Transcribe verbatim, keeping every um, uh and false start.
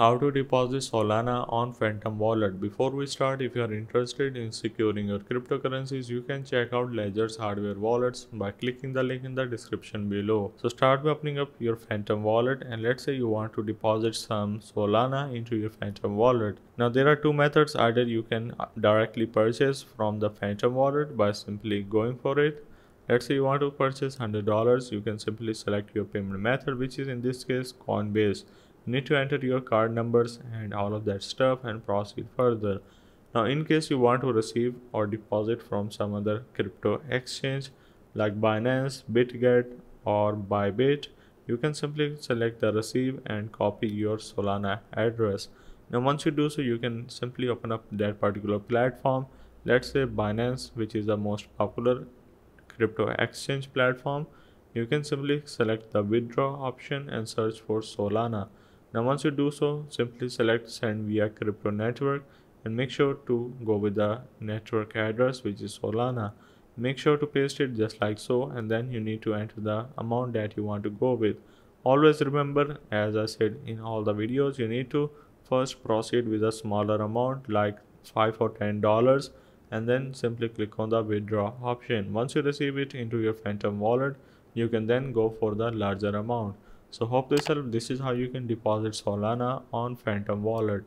How to deposit Solana on Phantom Wallet. Before we start, if you are interested in securing your cryptocurrencies, you can check out Ledger's hardware wallets by clicking the link in the description below. So start by opening up your Phantom Wallet, and let's say you want to deposit some Solana into your Phantom Wallet. Now there are two methods. Either you can directly purchase from the Phantom Wallet by simply going for it. Let's say you want to purchase one hundred dollars, you can simply select your payment method, which is in this case Coinbase. You need to enter your card numbers and all of that stuff and proceed further. Now in case you want to receive or deposit from some other crypto exchange like Binance, BitGet or Bybit, you can simply select the receive and copy your Solana address. Now once you do so, you can simply open up that particular platform. Let's say Binance, which is the most popular crypto exchange platform. You can simply select the withdraw option and search for Solana. Now once you do so, simply select send via crypto network and make sure to go with the network address, which is Solana. Make sure to paste it just like so, and then you need to enter the amount that you want to go with. Always remember, as I said in all the videos, you need to first proceed with a smaller amount like five or ten dollars, and then simply click on the withdraw option. Once you receive it into your Phantom Wallet, you can then go for the larger amount. So hope this helped. This is how you can deposit Solana on Phantom Wallet.